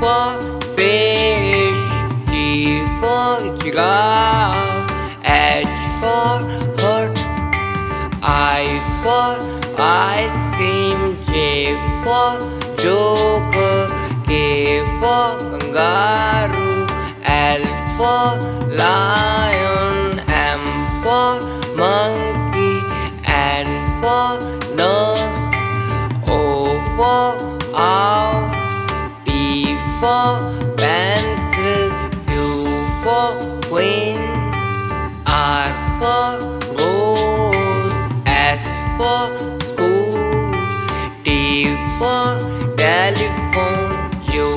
for fish, G for giraffe, H for heart, I for ice cream, J for joker, K for kangaroo, L for lion, M for monkey, N for nurse, O for owl, P for pencil, Q for queen, R for rose, S for school, T for telephone, U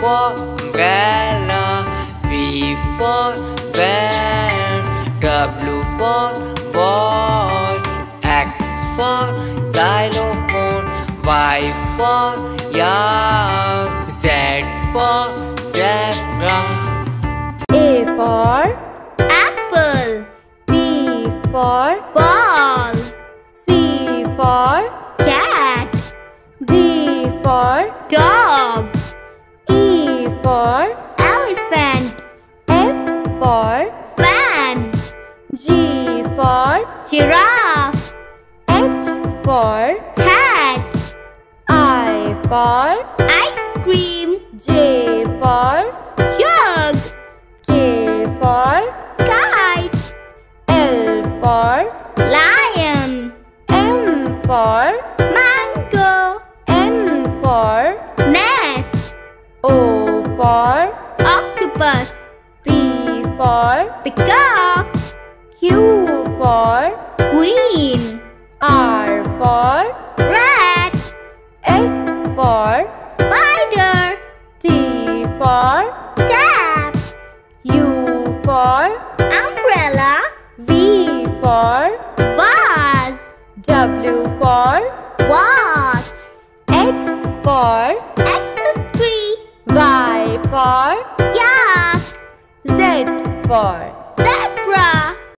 for umbrella, V for van, W for watch, X for xylophone, Y for yak, Z for zebra, A for apple, B for ball, C for cat, D for dog, E for elephant, F for fan, G for giraffe, H for hat, I for ice cream, J for jug, K for kite, L for lion, M for mango, N for nest, O for octopus, P for peacock, Q for queen, R for for spider, T for tap, U for umbrella, V for vase, W for watch, X for Xmas tree, Y for yak, Z for